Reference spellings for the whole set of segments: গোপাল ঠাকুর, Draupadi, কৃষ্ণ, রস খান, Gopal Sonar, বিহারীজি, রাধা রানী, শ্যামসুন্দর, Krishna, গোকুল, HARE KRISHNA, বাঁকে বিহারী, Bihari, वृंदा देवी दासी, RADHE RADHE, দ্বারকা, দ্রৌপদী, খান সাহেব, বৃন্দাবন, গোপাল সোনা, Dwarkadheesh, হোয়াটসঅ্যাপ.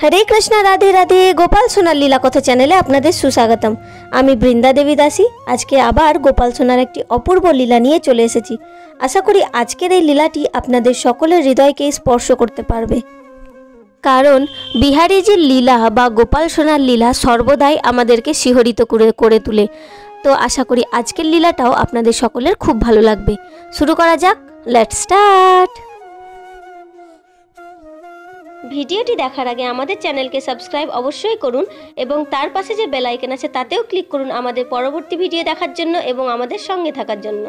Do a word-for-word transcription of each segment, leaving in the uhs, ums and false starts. हरे कृष्णा राधे राधे गोपाल सोनार लीला कथा चैनेले आपनादेर सुस्वागतम। आमी वृंदा देवी दासी आज के आबार गोपाल सोनार एकटी अपूर्व लीला निये चले एसेछि। आशा करी आजकेर एई लीलाटी आपनादेर सकलेर हृदयके स्पर्श करते पारबे, कारण बिहारीजीर लीला बा गोपाल सोनार लीला सर्वदाई आमादेरके शिहरित करे करे तुले। तो आशा करी आजकेर लीलाटाओ आपनादेर सकलेर खूब भालो लागबे। शुरू करा जाक, लेट्स स्टार्ट। ভিডিওটি দেখার আগে আমাদের চ্যানেলকে সাবস্ক্রাইব অবশ্যই করুন এবং তার পাশে যে বেল আইকন আছে তাতেও ক্লিক করুন আমাদের পরবর্তী ভিডিও দেখার জন্য এবং আমাদের সঙ্গে থাকার জন্য।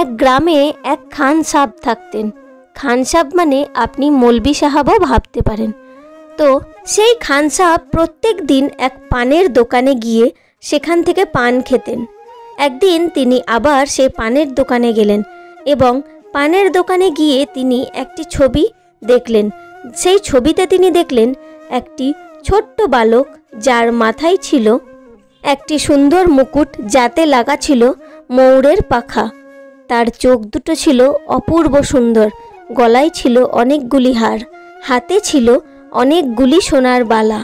এক গ্রামে এক খান সাহেব থাকতেন। খান সাহেব মানে আপনি মৌলবি সাহেবও ভাবতে পারেন। তো সেই খান সাহেব প্রত্যেক দিন এক পানের দোকানে গিয়ে সেখান থেকে পান খেতেন। একদিন তিনি আবার সেই পানের দোকানে গেলেন এবং পানের দোকানে গিয়ে তিনি একটি ছবি দেখলেন। সেই ছবিতে তিনি দেখলেন একটি ছোট্ট বালক যার মাথায় ছিল একটি সুন্দর মুকুট যাতে লাগা ছিল ময়ূরের পাখা। তার চোখ দুটো ছিল অপূর্ব সুন্দর, গলায় ছিল অনেকগুলি হার, হাতে ছিল অনেকগুলি সোনার বালা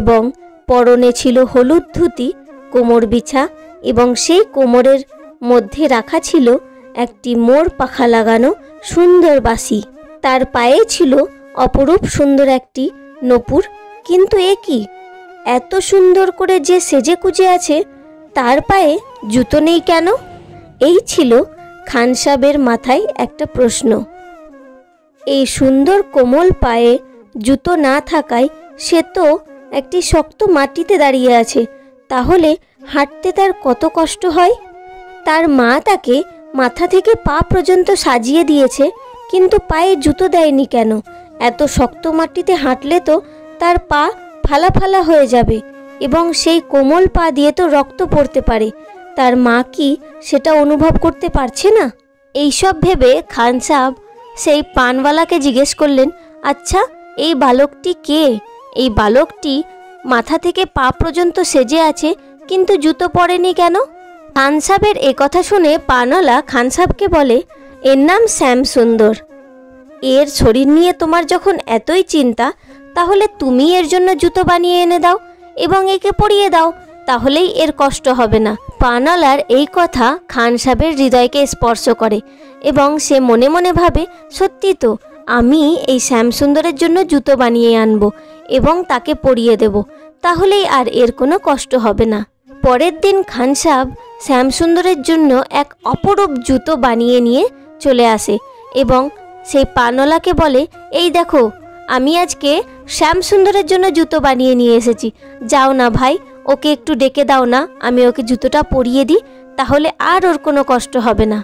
এবং পরনে ছিল হলুদ ধুতি, কোমর বিছা এবং সেই কোমরের মধ্যে রাখা ছিল একটি মোর পাখা লাগানো সুন্দর বাঁশি। তার পায়ে ছিল অপরূপ সুন্দর একটি নপুর। কিন্তু এ কি, এত সুন্দর করে যে সেজে কুজে আছে তার পায়ে জুতো নেই কেন? এই ছিল খান সাহেবের মাথায় একটা প্রশ্ন। এই সুন্দর কোমল পায়ে জুতো না থাকায় সে তো একটি শক্ত মাটিতে দাঁড়িয়ে আছে, তাহলে হাঁটতে তার কত কষ্ট হয়। তার মা তাকে মাথা থেকে পা পর্যন্ত সাজিয়ে দিয়েছে কিন্তু পায়ে জুতো দেয়নি কেন? এত শক্ত মাটিতে হাঁটলে তো তার পা ফালা ফালা হয়ে যাবে এবং সেই কোমল পা দিয়ে তো রক্ত পড়তে পারে। তার মা কি সেটা অনুভব করতে পারছে না? এইসব ভেবে খান সাহেব সেই পানওয়ালাকে জিজ্ঞেস করলেন, আচ্ছা এই বালকটি কে? এই বালকটি মাথা থেকে পা পর্যন্ত সেজে আছে কিন্তু জুতো পরেনি কেন? খান সাহেবের এ কথা শুনে পানওয়ালা খান সাহেবকে বলে, এর নাম শ্যাম সুন্দর। এর শরীর নিয়ে তোমার যখন এতই চিন্তা তাহলে তুমি এর জন্য জুতো বানিয়ে এনে দাও এবং একে পরিয়ে দাও, তাহলেই এর কষ্ট হবে না। পানওয়ালার এই কথা খান সাহেবের হৃদয়কে স্পর্শ করে এবং সে মনে মনে ভাবে, সত্যি তো আমি এই শ্যাম সুন্দরের জন্য জুতো বানিয়ে আনব এবং তাকে পরিয়ে দেব, তাহলেই আর এর কোনো কষ্ট হবে না। পরের দিন খান সাহেব শ্যাম সুন্দরের জন্য এক অপরূপ জুতো বানিয়ে নিয়ে চলে আসে এবং সেই পানওয়ালাকে বলে, এই দেখো আমি আজকে শ্যাম সুন্দরের জন্য জুতো বানিয়ে নিয়ে এসেছি, যাও না ভাই ওকে একটু ডেকে দাও না, আমি ওকে জুতোটা পরিয়ে দিই, তাহলে আর ওর কোনো কষ্ট হবে না।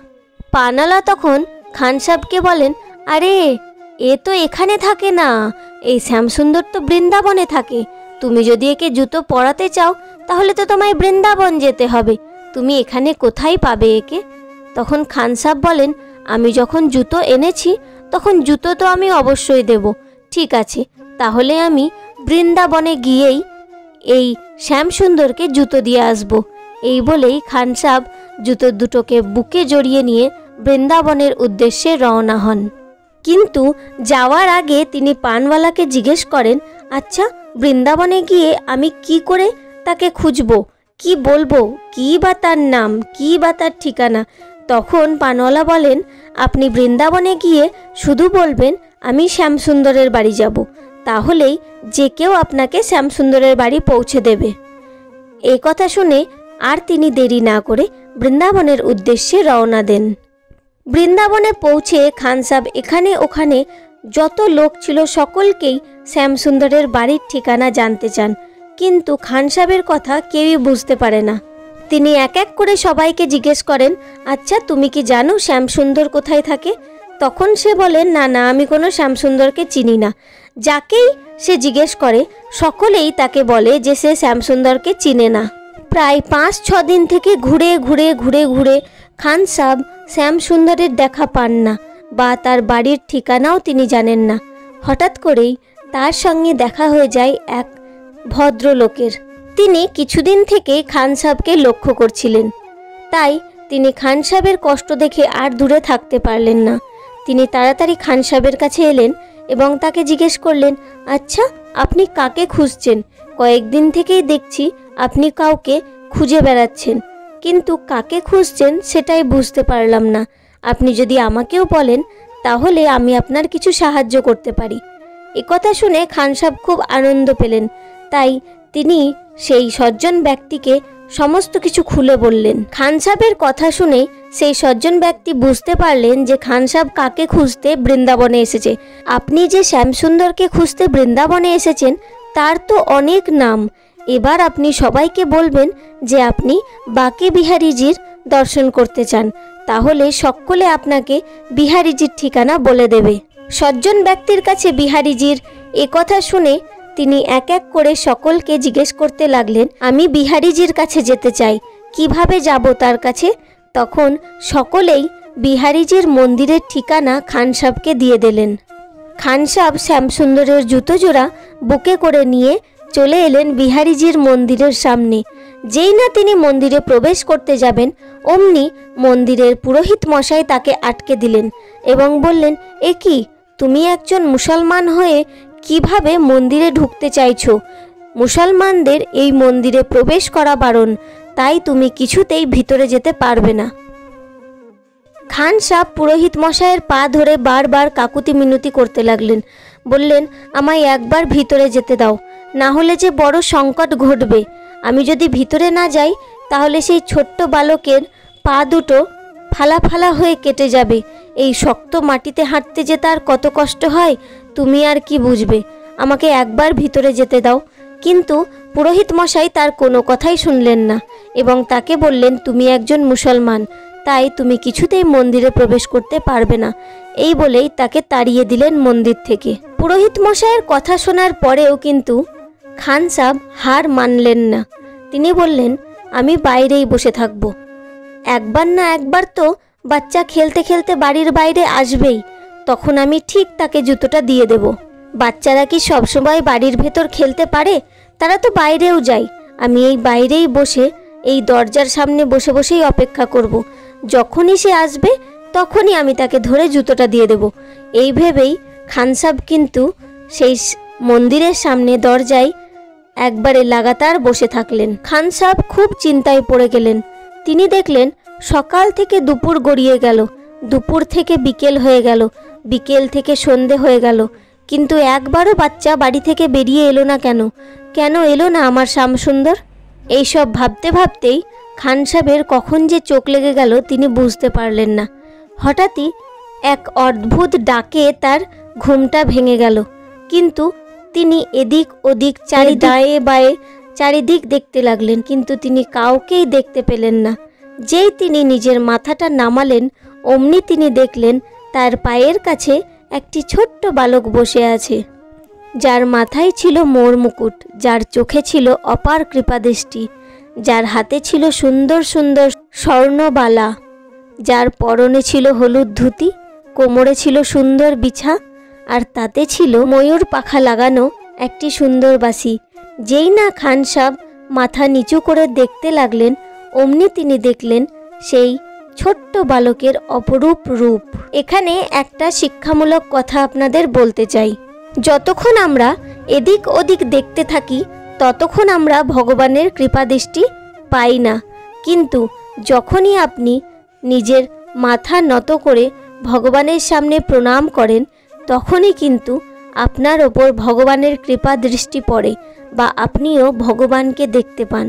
পানওয়ালা তখন খান সাহেবকে বলেন, আরে এ তো এখানে থাকে না, এই শ্যাম সুন্দর তো বৃন্দাবনে থাকে, তুমি যদি একে জুতো পরাতে চাও তাহলে তো তোমায় বৃন্দাবন যেতে হবে, তুমি এখানে কোথায় পাবে একে? তখন খান সাহেব বলেন, আমি যখন জুতো এনেছি তখন জুতো তো আমি অবশ্যই দেব, ঠিক আছে তাহলে আমি বৃন্দাবনে গিয়েই এই শ্যাম সুন্দরকে জুতো দিয়ে আসব। এই বলেই খান সাহেব জুতো দুটোকে বুকে জড়িয়ে নিয়ে বৃন্দাবনের উদ্দেশ্যে রওনা হন। কিন্তু যাওয়ার আগে তিনি পানওয়ালাকে জিজ্ঞেস করেন, আচ্ছা বৃন্দাবনে গিয়ে আমি কি করে তাকে খুঁজব, কি বলবো, কি বা তার নাম, কি বা তার ঠিকানা? তখন পানওয়ালা বলেন, আপনি বৃন্দাবনে গিয়ে শুধু বলবেন আমি শ্যামসুন্দরের বাড়ি যাব, তাহলেই যে কেউ আপনাকে শ্যামসুন্দরের বাড়ি পৌঁছে দেবে। এই কথা শুনে আর তিনি দেরি না করে বৃন্দাবনের উদ্দেশ্যে রওনা দেন। বৃন্দাবনে পৌঁছে খান সাহেব এখানে ওখানে যত লোক ছিল সকলকেই শ্যামসুন্দরের বাড়ির ঠিকানা জানতে চান, কিন্তু খান সাহেবের কথা কেউই বুঝতে পারে না। তিনি এক এক করে সবাইকে জিজ্ঞেস করেন, আচ্ছা তুমি কি জানো শ্যাম সুন্দর কোথায় থাকে? তখন সে বলেন, না না আমি কোনো শ্যাম সুন্দরকে চিনি না। যাকেই সে জিজ্ঞেস করে সকলেই তাকে বলে যে সে শ্যাম সুন্দরকে চিনে না। প্রায় পাঁচ ছ দিন থেকে ঘুরে ঘুরে ঘুরে ঘুরে খান সাহেব শ্যাম সুন্দরের দেখা পান না বা তার বাড়ির ঠিকানাও তিনি জানেন না। হঠাৎ করেই তার সঙ্গে দেখা হয়ে যায় এক ভদ্রলোকের। তিনি কিছুদিন থেকে খান সাহেবকে লক্ষ্য করছিলেন, তাই তিনি খান সাহেবের কষ্ট দেখে আর দূরে থাকতে পারলেন না। তিনি তাড়াতাড়ি খান সাহেবের কাছে এলেন এবং তাকে জিজ্ঞেস করলেন, আচ্ছা আপনি কাকে খুঁজছেন? কয়েকদিন থেকেই দেখছি আপনি কাউকে খুঁজে বেড়াচ্ছেন, কিন্তু কাকে খুঁজছেন সেটাই বুঝতে পারলাম না। আপনি যদি আমাকেও বলেন তাহলে আমি আপনার কিছু সাহায্য করতে পারি। একথা শুনে খান সাহেব খুব আনন্দ পেলেন, তাই তিনি সেই সজ্জন ব্যক্তিকে সমস্ত কিছু খুলে বললেন। খান সাহেবের কথা শুনে সেই সজ্জন ব্যক্তি বুঝতে পারলেন যে খান সাহেব কাকে খুঁজতে বৃন্দাবনে এসেছে। আপনি যে শ্যামসুন্দরকে খুঁজতে বৃন্দাবনে এসেছেন তার তো অনেক নাম, এবার আপনি সবাইকে বলবেন যে আপনি বাকে বিহারিজির দর্শন করতে চান, তাহলে সকলে আপনাকে বিহারিজির ঠিকানা বলে দেবে। সজ্জন ব্যক্তির কাছে বিহারিজির একথা শুনে তিনি এক এক করে সকলকে জিজ্ঞেস করতে লাগলেন, আমি বিহারিজির কাছে যেতে চাই, কিভাবে যাব তার কাছে? তখন সকলেই বিহারিজির মন্দিরের ঠিকানা খান সাহেবকে দিয়ে দিলেন। খান সাহেব শ্যামসুন্দরের জুতো জোড়া বুকে করে নিয়ে চলে এলেন বিহারিজির মন্দিরের সামনে। যেই না তিনি মন্দিরে প্রবেশ করতে যাবেন অমনি মন্দিরের পুরোহিত মশাই তাকে আটকে দিলেন এবং বললেন, এ কি, তুমি একজন মুসলমান হয়ে কিভাবে মন্দিরে ঢুকতে চাইছো? মুসলমানদের এই মন্দিরে প্রবেশ করা বারণ, তাই তুমি কিছুতেই ভিতরে যেতে পারবে না। খান সাহেব পুরোহিত মশাইয়ের পা ধরে বারবার কাকুতি মিনতি করতে লাগলেন, বললেন, আমায় একবার ভিতরে যেতে দাও, না হলে যে বড় সংকট ঘটবে। আমি যদি ভিতরে না যাই তাহলে সেই ছোট্ট বালকের পা দুটো ফালা ফালা হয়ে কেটে যাবে, এই শক্ত মাটিতে হাঁটতে যে তার কত কষ্ট হয় তুমি আর কি বুঝবে, আমাকে একবার ভিতরে যেতে দাও। কিন্তু পুরোহিত মশাই তার কোনো কথাই শুনলেন না এবং তাকে বললেন, তুমি একজন মুসলমান, তাই তুমি কিছুতেই মন্দিরে প্রবেশ করতে পারবে না। এই বলেই তাকে তাড়িয়ে দিলেন মন্দির থেকে। পুরোহিত মশাইয়ের কথা শোনার পরেও কিন্তু খান সাহেব হার মানলেন না। তিনি বললেন, আমি বাইরেই বসে থাকব, একবার না একবার তো বাচ্চা খেলতে খেলতে বাড়ির বাইরে আসবেই, তখন আমি ঠিক তাকে জুতোটা দিয়ে দেব। বাচ্চারা কি সবসময় বাড়ির ভেতর খেলতে পারে? তারা তো বাইরেও যায়। আমি এই বাইরেই বসে, এই দরজার সামনে বসে বসেই অপেক্ষা করব, যখনই সে আসবে তখনই আমি তাকে ধরে জুতোটা দিয়ে দেব। এই ভেবেই খান সাহেব কিন্তু সেই মন্দিরের সামনে দরজায় একবারে লাগাতার বসে থাকলেন। খান সাহেব খুব চিন্তায় পড়ে গেলেন। তিনি দেখলেন সকাল থেকে দুপুর গড়িয়ে গেল, দুপুর থেকে বিকেল হয়ে গেল, বিকেল থেকে সন্ধে হয়ে গেল, কিন্তু একবারও বাচ্চা বাড়ি থেকে বেরিয়ে এলো না। কেন কেন এলো না আমার শ্যামসুন্দর? এইসব ভাবতে ভাবতেই খান সাহেবের কখন যে চোখ লেগে গেল তিনি বুঝতে পারলেন না। হঠাৎই এক অদ্ভুত ডাকে তার ঘুমটা ভেঙে গেল, কিন্তু তিনি এদিক ওদিক চারি দায়ে বায়ে চারিদিক দেখতে লাগলেন, কিন্তু তিনি কাউকেই দেখতে পেলেন না। যেই তিনি নিজের মাথাটা নামালেন অমনি তিনি দেখলেন তার পায়ের কাছে একটি ছোট্ট বালক বসে আছে, যার মাথায় ছিল মোর মুকুট, যার চোখে ছিল অপার কৃপাদৃষ্টি, যার হাতে ছিল সুন্দর সুন্দর স্বর্ণবালা, যার পরনে ছিল হলুদ ধুতি, কোমরে ছিল সুন্দর বিছা, আর তাতে ছিল ময়ূর পাখা লাগানো একটি সুন্দর বাঁশি। যেই না খান সাহেব মাথা নিচু করে দেখতে লাগলেন অমনি তিনি দেখলেন সেই ছোট্ট বালকের অপরূপ রূপ। এখানে একটা শিক্ষামূলক কথা আপনাদের বলতে চাই, যতক্ষণ আমরা এদিক ওদিক দেখতে থাকি ততক্ষণ আমরা ভগবানের কৃপাদৃষ্টি পাই না, কিন্তু যখনই আপনি নিজের মাথা নত করে ভগবানের সামনে প্রণাম করেন তখনই কিন্তু আপনার ওপর ভগবানের কৃপা দৃষ্টি পড়ে বা আপনিও ভগবানকে দেখতে পান।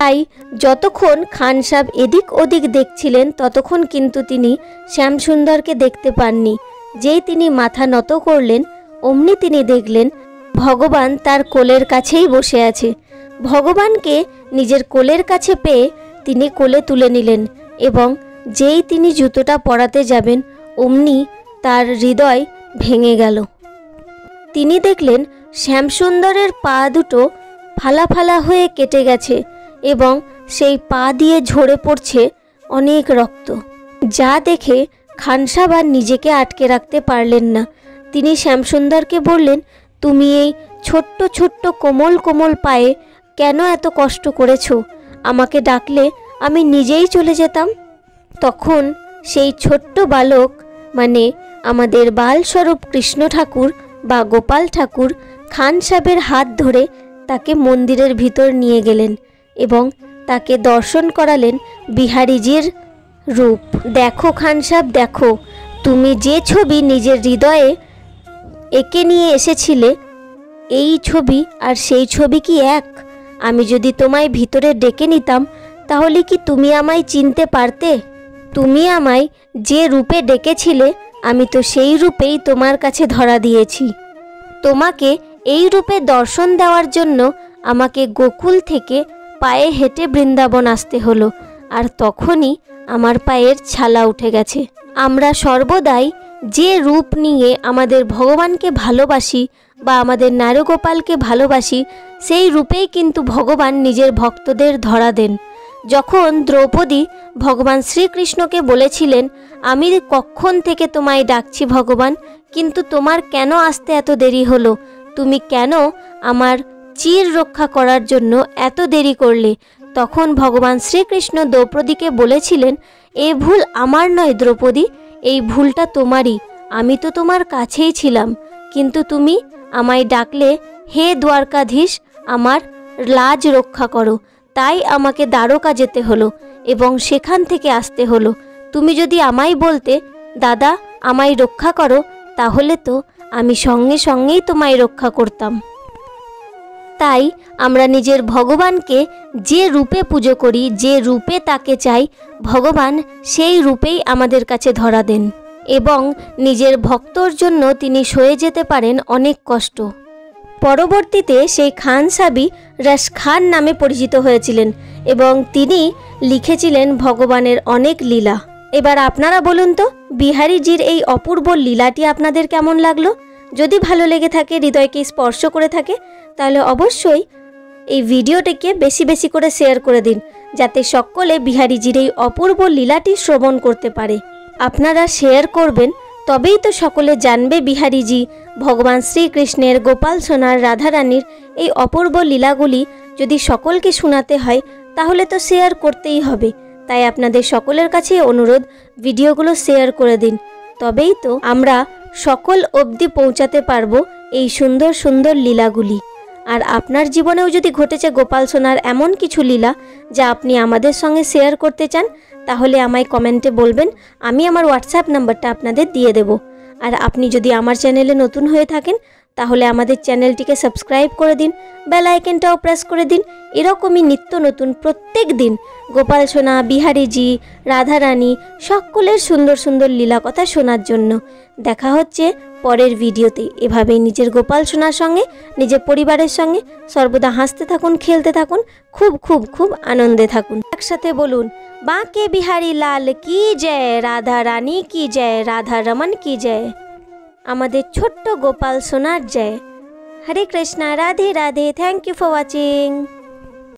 তাই যতক্ষণ খান সাহেব এদিক ওদিক দেখছিলেন ততক্ষণ কিন্তু তিনি শ্যামসুন্দরকে দেখতে পাননি। যেই তিনি মাথা নত করলেন অমনি তিনি দেখলেন ভগবান তার কোলের কাছেই বসে আছে। ভগবানকে নিজের কোলের কাছে পেয়ে তিনি কোলে তুলে নিলেন এবং যেই তিনি জুতোটা পরাতে যাবেন অমনি তার হৃদয় ভেঙে গেল। তিনি দেখলেন শ্যামসুন্দরের পা দুটো ফালা ফালা হয়ে কেটে গেছে এবং সেই পা দিয়ে ঝরে পড়ছে অনেক রক্ত, যা দেখে খান সাহেব আর নিজেকে আটকে রাখতে পারলেন না। তিনি শ্যামসুন্দরকে বললেন, তুমি এই ছোট্ট ছোট্ট কোমল কোমল পায়ে কেন এত কষ্ট করেছো? আমাকে ডাকলে আমি নিজেই চলে যেতাম। তখন সেই ছোট্ট বালক, মানে আমাদের বালস্বরূপ কৃষ্ণ ঠাকুর बा गोपाल ठाकुर खान साहेबेर हाथ धरे ताके मंदिरेर भीतर निये गेलेन एबं ताके दर्शन करालेन बिहारीजीर रूप। देखो खान साहेब देखो, तुमी जे छवि निजेर हृदये एके निये एसेछिले एई छवि आर सेई छवि कि एक? आमी जोदि तोमाय भीतरे डेके निताम ताहले कि तुमी आमाय चिनते पारते? तुमी आमाय जे रूपे डेकेछिले आमी तो सेई रूपेई तोमार काछे धरा दिएछि। तोमाके एई रूपे दर्शन देवार जोन्नो आमाके गोकुल थेके पाये हेटे बृंदावन आसते हलो आर तखोनी आमार पायेर छाला उठे गेछे। आमरा सर्वदाई जे रूप निये आमादेर भगवानके भालोबासी बा आमादेर नारगोपालके भालोबासी सेई रूपेई किन्तु भगवान निजेर भक्तदेर धरा देन। जखन द्रौपदी भगवान श्रीकृष्णके बोलेछिलेन आमी कखन थेके तोमाय डाकछि भगवान, किन्तु तोमार केन आसते एत देरी हलो? तुमी केन आमार चीर रक्षा करार जोन्नो एत देरी करले? तखन भगवान श्रीकृष्ण द्रौपदीके बोलेछिलेन ए भूल आमार नय द्रौपदी, ए भूलटा तोमारई। आमी तो तोमार काछेई छिलाम, किन्तु तुमी आमाय डाकले हे द्वारकाधीश आमार लाज रक्षा करो, ताई आमाके द्वारका जेते हलो एबं सेखान थेके आसते हलो। तुमी जोदि आमाय बोलते दादा आमाय रक्षा करो ताहले तो आमी संगे संगेई तोमाय रक्षा करताम। ताई आमरा निजेर भगवान के जे रूपे पूजो करी, जे रूपे ताके चाई, भगवान सेई रूपेई आमादेर काछे धरा देन एबं निजेर भक्तर जोन्नो तिनी सये जेते पारेन अनेक कष्ट। परवर्तीते सेई खान साबी रस खान नामे परिचित हयेछिलेन एबं तिनी लिखेछिलेन भगवानेर अनेक लीला। एबार आपनारा बोलुन तो बिहारीजीर एई अपूर्व लीलाटी आपनादेर केमन लागलो? यदि भालो लेगे थाके, हृदयके स्पर्श करे थाके, ताहले अवश्यई एई भिडियोटिके बेशी बेशी करे शेयर करे दिन जाते सकले बिहारीजीर एई अपूर्व लीलाटी श्रवण करते पारे। आपनारा शेयर करबेन तबेई तो सकले जानबे बिहारीजी भगवान श्रीकृष्णेर, गोपाल सोनार, राधा रानीर एई अपूर्व लीलागुली यदि सकलके शोनाते हय ताहले तो शेयर करतेई हबे। ताई आपनादेर सकलेर काछे अनुरोध भिडियोगुलो शेयर करे दिन, तबेई तो आमरा सकल अब्धि पौঁছাতে পারবো এই সুন্দর সুন্দর লীলাগুলি। আর আপনার জীবনেও যদি ঘটেছে গোপাল সোনার এমন কিছু লীলা যা আপনি আমাদের সঙ্গে শেয়ার করতে চান তাহলে আমায় কমেন্টে বলবেন, আমি আমার হোয়াটসঅ্যাপ নাম্বারটা আপনাদের দিয়ে দেব। আর আপনি যদি আমার চ্যানেলে নতুন হয়ে থাকেন তাহলে আমাদের চ্যানেলটিকে সাবস্ক্রাইব করে দিন, বেল আইকনটাও প্রেস করে দিন। এরকমই নিত্য নতুন প্রত্যেক দিন গোপাল সোনা, বিহারীজি, রাধা রানী সকলের সুন্দর সুন্দর লীলা কথা শোনার জন্য। দেখা হচ্ছে পরের ভিডিওতে। এভাবেই নিজের গোপাল সোনার সঙ্গে, নিজের পরিবারের সঙ্গে সর্বদা হাসতে থাকুন, খেলতে থাকুন, খুব খুব খুব আনন্দে থাকুন। একসাথে বলুন বাঁকে বিহারী লাল কি জয়, রাধা রানী কি জয়, রাধা রমন কি জয়, আমাদের ছোট্ট গোপাল সোনার জয়। Hare Krishna, Radhe Radhe. Thank you for watching.